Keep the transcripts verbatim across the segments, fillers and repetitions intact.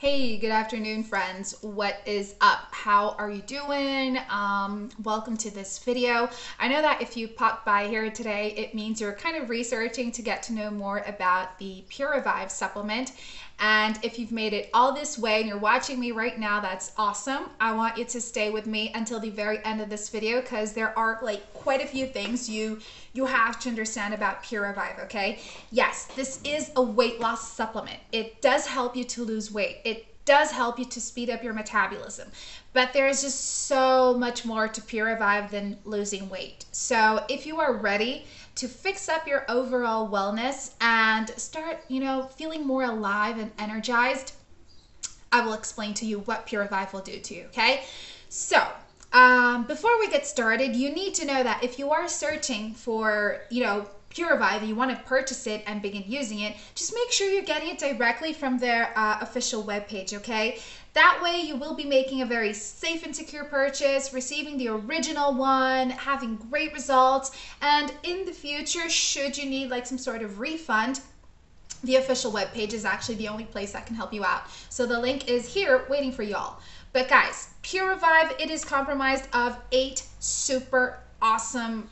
Hey, good afternoon, friends. What is up? How are you doing? Um, welcome to this video. I know that if you popped by here today, it means you're kind of researching to get to know more about the PuraVive supplement. And if you've made it all this way and you're watching me right now, that's awesome. I want you to stay with me until the very end of this video because there are like quite a few things you you have to understand about PuraVive, okay? Yes, this is a weight loss supplement. It does help you to lose weight. It does help you to speed up your metabolism. But there is just so much more to PuraVive than losing weight. So if you are ready to fix up your overall wellness and start, you know, feeling more alive and energized, I will explain to you what PuraVive will do to you, okay? So um, before we get started, you need to know that if you are searching for, you know, PuraVive, you want to purchase it and begin using it, just make sure you're getting it directly from their uh, official webpage, okay? That way you will be making a very safe and secure purchase, receiving the original one, having great results, and in the future, should you need like some sort of refund, the official webpage is actually the only place that can help you out. So the link is here waiting for y'all. But guys, PuraVive, it is comprised of eight super awesome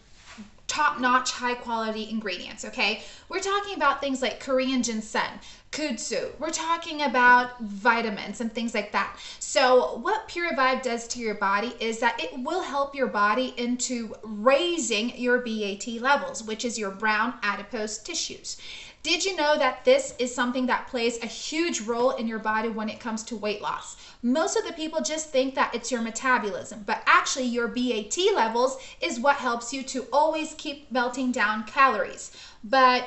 top-notch, high-quality ingredients, okay? We're talking about things like Korean ginseng, kudzu. We're talking about vitamins and things like that. So what PuraVive does to your body is that it will help your body into raising your B A T levels, which is your brown adipose tissues. Did you know that this is something that plays a huge role in your body when it comes to weight loss? Most of the people just think that it's your metabolism, but actually your B A T levels is what helps you to always keep melting down calories. But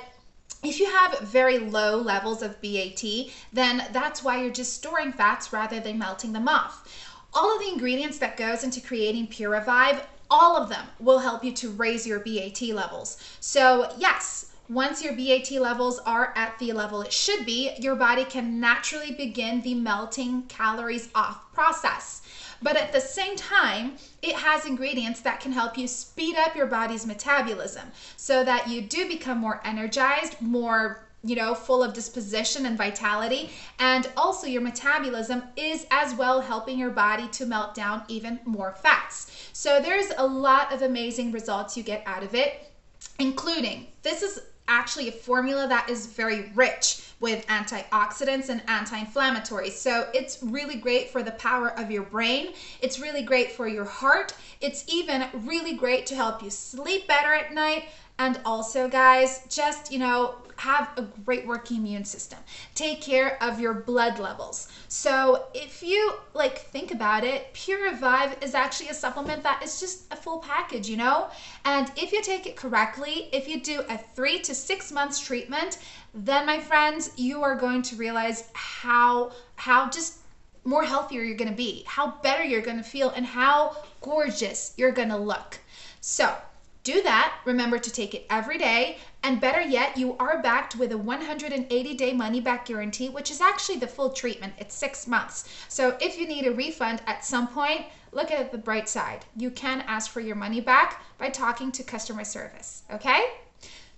if you have very low levels of B A T, then that's why you're just storing fats rather than melting them off. All of the ingredients that goes into creating PuraVive, all of them will help you to raise your B A T levels. So yes, once your B A T levels are at the level it should be, your body can naturally begin the melting calories off process. But at the same time, it has ingredients that can help you speed up your body's metabolism so that you do become more energized, more, you know, full of disposition and vitality. And also your metabolism is as well helping your body to melt down even more fats. So there's a lot of amazing results you get out of it, including this is actually a formula that is very rich with antioxidants and anti-inflammatories. So it's really great for the power of your brain. It's really great for your heart. It's even really great to help you sleep better at night. And also, guys, just, you know, have a great working immune system. Take care of your blood levels. So if you like think about it, PuraVive is actually a supplement that is just a full package, you know? And if you take it correctly, if you do a three to six months treatment, then my friends, you are going to realize how, how just more healthier you're gonna be, how better you're gonna feel, and how gorgeous you're gonna look. So do that, remember to take it every day, and better yet, you are backed with a one hundred eighty day money-back guarantee, which is actually the full treatment. It's six months. So if you need a refund at some point, look at the bright side. You can ask for your money back by talking to customer service, okay?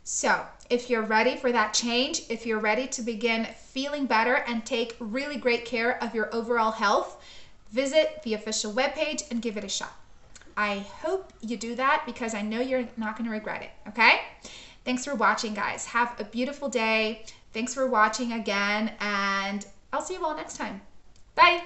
So if you're ready for that change, if you're ready to begin feeling better and take really great care of your overall health, visit the official webpage and give it a shot. I hope you do that because I know you're not going to regret it, okay? Thanks for watching, guys. Have a beautiful day. Thanks for watching again, and I'll see you all next time. Bye.